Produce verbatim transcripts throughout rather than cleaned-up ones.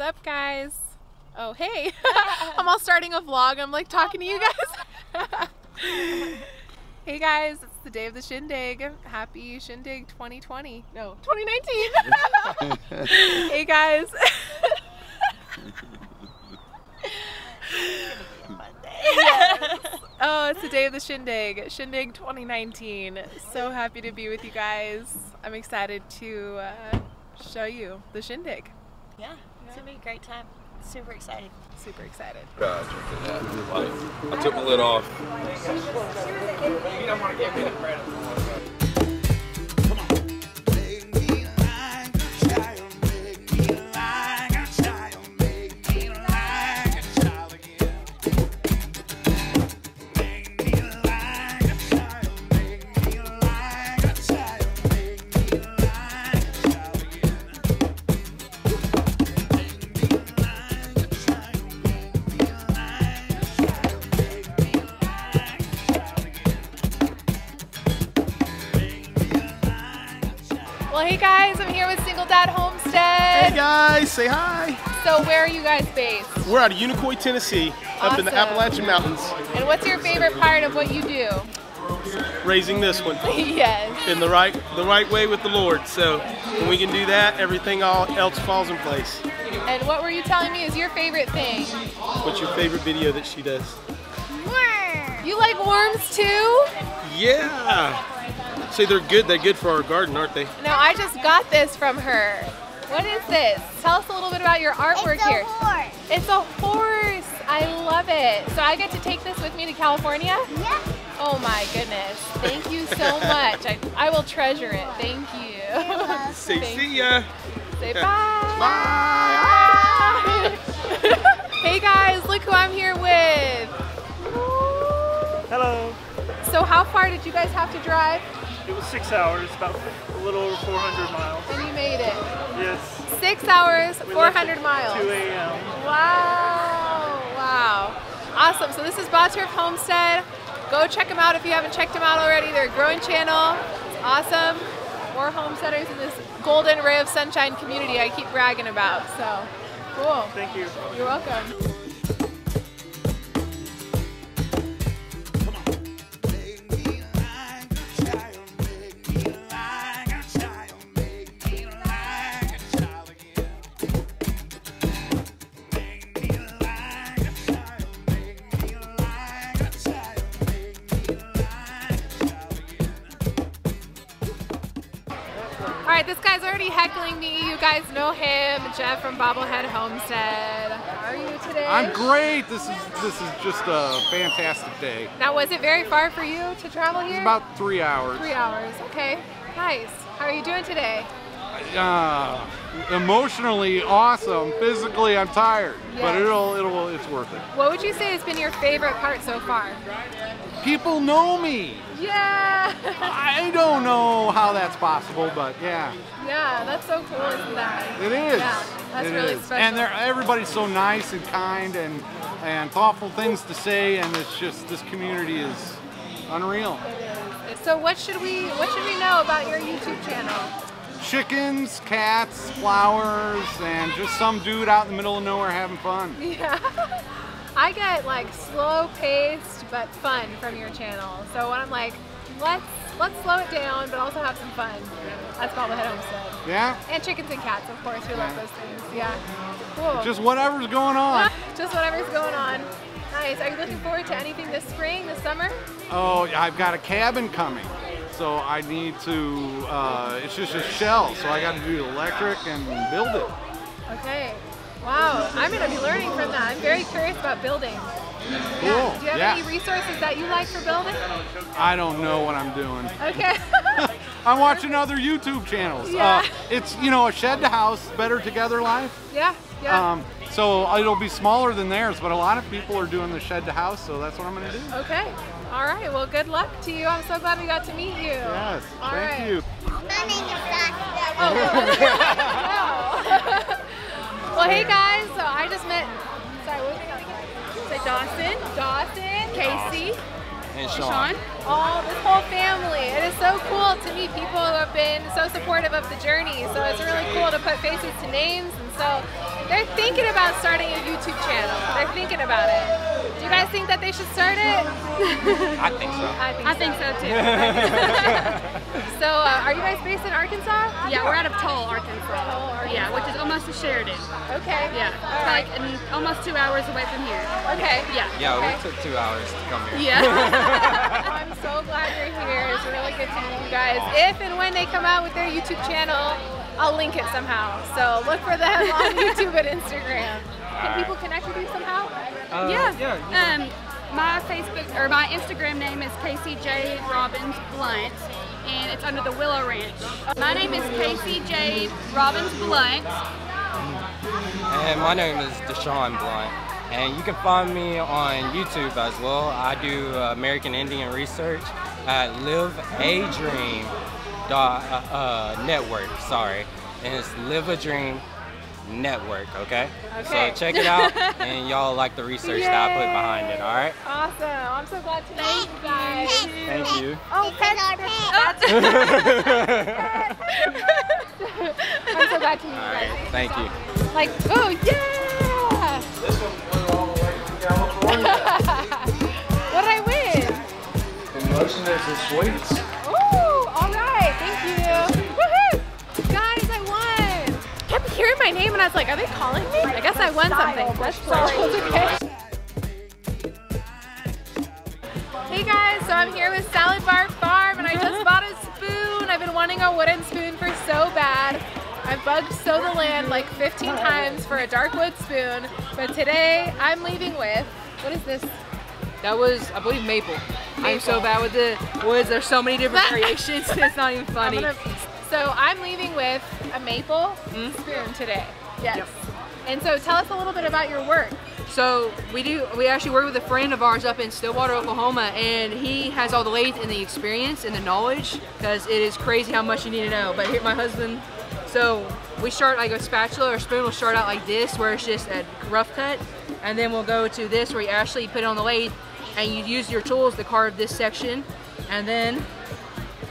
What's up, guys? Oh, hey. I'm all starting a vlog. I'm like talking oh, to you guys. Hey, guys. It's the day of the Shindig. Happy Shindig twenty twenty. No, twenty nineteen. Hey, guys. Yes. Oh, it's the day of the Shindig, Shindig twenty nineteen. So happy to be with you guys. I'm excited to uh, show you the Shindig. Yeah, it's gonna be a great time. Super excited. Super excited. God, I took my lid off. You don't want to give me the credit for it. Say hi. So where are you guys based? We're out of Unicoi, Tennessee, awesome. Up in the Appalachian Mountains. And what's your favorite part of what you do? Raising this one. Yes. In the right the right way with the Lord. So when we can do that, everything all else falls in place. And what were you telling me is your favorite thing? What's your favorite video that she does? Worms. You like worms too? Yeah. Say they're good, they're good for our garden, aren't they? No, I just got this from her. What is this? Tell us a little bit about your artwork it's here. It's a horse. It's a horse. I love it. So I get to take this with me to California? Yeah. Oh my goodness. Thank you so much. I, I will treasure it. Thank you. Say Thank see ya. You. Say bye. Bye. Bye. Hey guys, look who I'm here with. Hello. So how far did you guys have to drive? It was six hours, about a little over four hundred miles. And you made it. Yes. Six hours, we four hundred miles. two A M Wow, wow. Awesome, so this is Bot's Trip Homestead. Go check them out if you haven't checked them out already. They're a growing channel, it's awesome. More homesteaders in this golden ray of sunshine community I keep bragging about, so cool. Thank you. You're welcome. This guy's already heckling me. You guys know him, Jeff from Bobblehead Homestead. How are you today? I'm great. This is this is just a fantastic day. Now, was it very far for you to travel here? It's about three hours. Three hours. Okay. Nice. How are you doing today? Uh, emotionally awesome. Physically, I'm tired, yes. But it'll it'll it's worth it. What would you say has been your favorite part so far? People know me. Yeah. I don't know how that's possible, but yeah. Yeah, that's so cool, isn't that? It is. Yeah, that's it really is. Special. And they're, everybody's so nice and kind and and thoughtful things to say, and it's just this community is unreal. It is. So what should we what should we know about your YouTube channel? Chickens, cats, flowers, and just some dude out in the middle of nowhere having fun. Yeah. I get like slow paced but fun from your channel. So when I'm like, let's let's slow it down but also have some fun. That's Bobblehead Homestead. Yeah. And chickens and cats, of course. We love those things. Yeah. Cool. Just whatever's going on. Just whatever's going on. Nice. Are you looking forward to anything this spring, this summer? Oh, I've got a cabin coming. So I need to, uh, it's just a shell, so I got to do electric and build it. Okay. Wow, I'm going to be learning from that. I'm very curious about building. Cool. Yeah. Do you have yeah. any resources that you like for building? I don't know what I'm doing. Okay. I'm watching other YouTube channels. Yeah. Uh, it's, you know, a shed to house, Better Together Life. Yeah, yeah. Um, so it'll be smaller than theirs, but a lot of people are doing the shed to house, so that's what I'm going to do. Okay. All right, well, good luck to you. I'm so glad we got to meet you. Yes, All thank right. you. My name is Doctor Oh, no. Well, hey, guys, so I just met, sorry, what was your name? Say Dawson, Dawson, Casey, and Sean. All this whole family. It is so cool to meet people who have been so supportive of the journey, so it's really cool to put faces to names, and so They're thinking about starting a YouTube channel. They're thinking about it. Do you guys think that they should start it? I think so. I think, I so. think so too. So, uh, are you guys based in Arkansas? Yeah, we're out of Toll, Arkansas. Toll, Arkansas. Yeah, which is almost to Sheridan. Okay. Yeah, it's right. like an, almost two hours away from here. Okay. Yeah. Yeah, okay. It took two hours to come here. Yeah. I'm so glad you're here. It's really good to meet you guys. If and when they come out with their YouTube channel, I'll link it somehow. So look for them on YouTube and Instagram. Can people connect with you somehow? Uh, yeah. yeah, yeah. Um, my Facebook or my Instagram name is Casey J. Robbins-Blunt, and it's under the Willow Ranch. My name is Casey J. Robbins-Blunt. And my name is Deshawn Blunt. And you can find me on YouTube as well. I do uh, American Indian research at Live A Dream. Uh, uh, network, sorry, and it's Live a Dream Network, okay? okay. So check it out, and y'all like the research Yay. that I put behind it, all right? Awesome. I'm so glad to meet you guys. Thank you. Oh, I'm so glad to meet you guys. All right, thank you. Like, oh, yeah! This one flew all the way from California. What did I win? The motion is the sweets. Hearing my name and I was like, are they calling me? I guess I won something. That's okay. Hey guys, so I'm here with Salad Bar Farm and I just bought a spoon. I've been wanting a wooden spoon for so bad. I've bugged So the Land like fifteen times for a dark wood spoon, but today I'm leaving with, what is this? That was, I believe, maple. maple. I'm so bad with the woods. There's so many different variations. It's not even funny. So I'm leaving with a maple mm-hmm. spoon today. Yes. Yep. And so tell us a little bit about your work. So we do, we actually work with a friend of ours up in Stillwater, Oklahoma, and he has all the lathe and the experience and the knowledge, because it is crazy how much you need to know. But here, my husband, so we start like a spatula or spoon will start out like this, where it's just a rough cut, and then we'll go to this where you actually put it on the lathe and you use your tools to carve this section, and then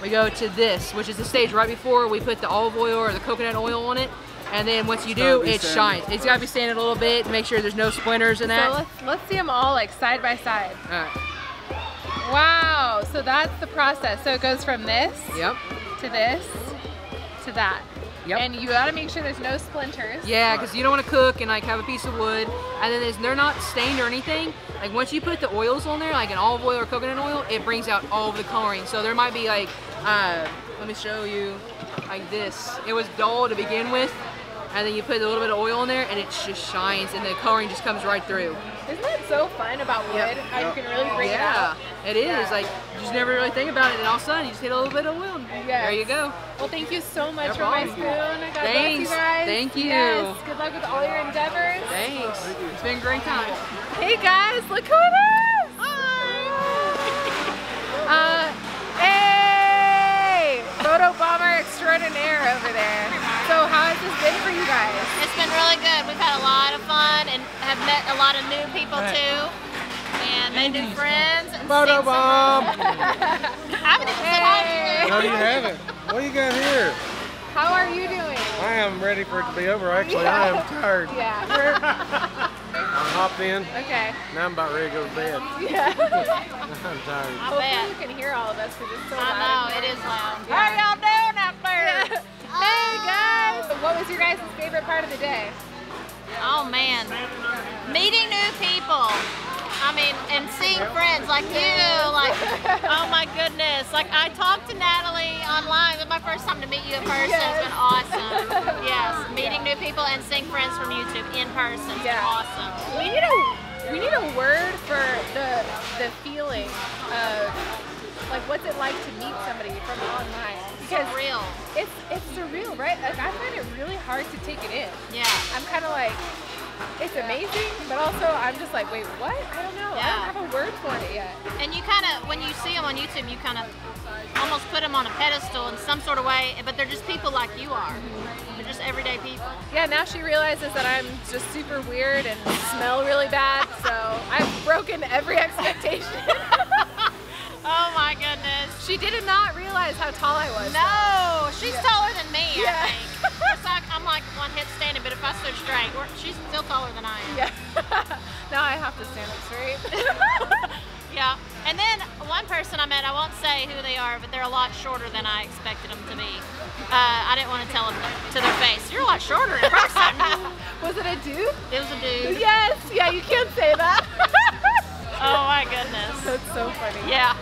we go to this, which is the stage right before we put the olive oil or the coconut oil on it. And then once you do, it shines. It's gotta be sanded a little bit to make sure there's no splinters in that. So let's, let's see them all like side by side. All right. Wow, so that's the process. So it goes from this yep. to this to that. Yep. And you gotta make sure there's no splinters. Yeah, because you don't wanna cook and like have a piece of wood and then they're not stained or anything. Like once you put the oils on there, like an olive oil or coconut oil, it brings out all of the coloring. So there might be like, uh, let me show you, like this. It was dull to begin with, and then you put a little bit of oil in there and it just shines and the coloring just comes right through. Isn't that so fun about wood? Yep. How you can really bring yeah, it out. It is. Yeah. Like you just never really think about it, and all of a sudden you just hit a little bit of oil. Yes. There you go. Well, thank you so much no for my spoon. God Thanks. Bless you guys. Thank you. Yes. Good luck with all your endeavors. Thanks. Thank you. It's been a great time. Hey guys, look who it is! Hi. Uh, hey, photo bomber extraordinaire over there. So how has this been for you guys? It's been really good. We've had a lot of fun and have met a lot of new people too. And made new friends. And Photo bomb! I haven't even said hi to you. No, you haven't. What do you got here? How are you doing? I am ready for it to be over. Actually, yeah. I am tired. Yeah. I'm hopped in. Okay. Now I'm about ready to go to bed. Yeah. I'm tired. I well, bet. You can hear all of us because it's so I loud. I know, it is loud. Yeah. How y'all doing out there? Yeah. Hey guys! What was your guys' favorite part of the day? Oh man, meeting new people. I mean, and seeing friends like you, like, oh my goodness. Like I talked to Natalie online, it was my first time to meet you in person. Yes. It's been awesome. Yes, meeting yeah. new people and seeing friends from YouTube in person has yeah. been awesome. We need a, we need a word for the, the feeling of, like what's it like to meet somebody from online? Because surreal. It's it's surreal, right? Like I find it really hard to take it in. Yeah. I'm kind of like, it's amazing, but also I'm just like, wait, what? I don't know. Yeah. I don't have a word for it yet. And you kind of, when you see them on YouTube, you kind of almost put them on a pedestal in some sort of way, but they're just people like you are. Mm-hmm. They're just everyday people. Yeah. Now she realizes that I'm just super weird and smell really bad, so I've broken every expectation. Oh my goodness. She did not realize how tall I was. No, she's yeah. taller than me, yeah. I think. I, I'm like one head standing, but if I stood straight, we're, she's still taller than I am. Yeah. Now I have to stand up straight. Yeah. And then one person I met, I won't say who they are, but they're a lot shorter than I expected them to be. Uh, I didn't want to tell them to their face, you're a lot shorter in person. Was it a dude? It was a dude. Yes. Yeah, you can't say that. Oh my goodness. That's so funny. Yeah.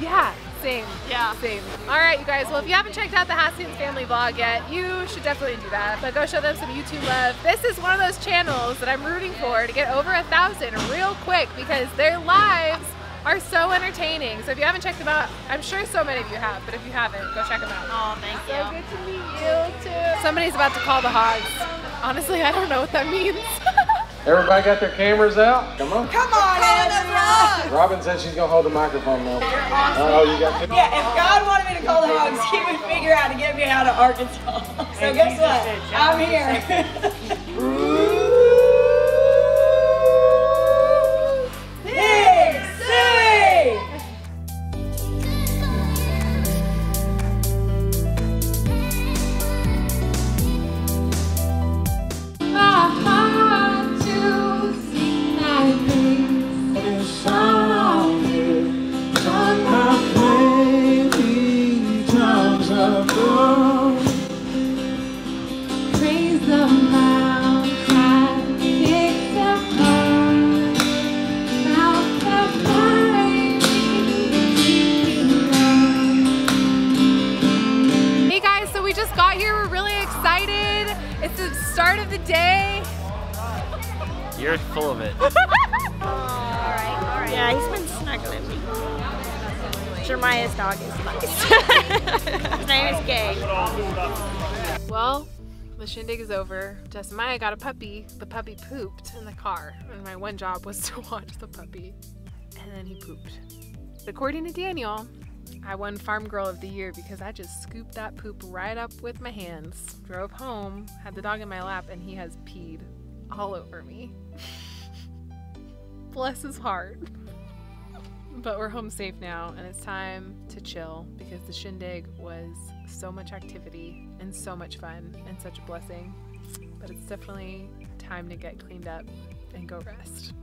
Yeah. Same. Yeah. Same. All right, you guys. Well, if you haven't checked out the Hastings Family Vlog yet, you should definitely do that. But go show them some YouTube love. This is one of those channels that I'm rooting for to get over a thousand real quick because their lives are so entertaining. So if you haven't checked them out, I'm sure so many of you have, but if you haven't, go check them out. Oh, thank you. So good to meet you too. Somebody's about to call the hogs. Honestly, I don't know what that means. Everybody got their cameras out? Come on. Come on, Anna. Robin said she's going to hold the microphone now. You're awesome. Oh, you got to. Yeah, if God wanted me to call the hogs, he would figure out to get me out of Arkansas. So and guess what? I'm here. Big City! Start of the day. You're full of it. All right, all right. Yeah, he's been snuggling me. Jeremiah's dog is nice. His name is Gabe. Well, the shindig is over. Jess and Maya got a puppy. The puppy pooped in the car, and my one job was to watch the puppy, and then he pooped. According to Daniel, I won Farm Girl of the Year because I just scooped that poop right up with my hands, drove home, had the dog in my lap, and he has peed all over me. Bless his heart. But we're home safe now, and it's time to chill because the shindig was so much activity and so much fun and such a blessing. But it's definitely time to get cleaned up and go rest.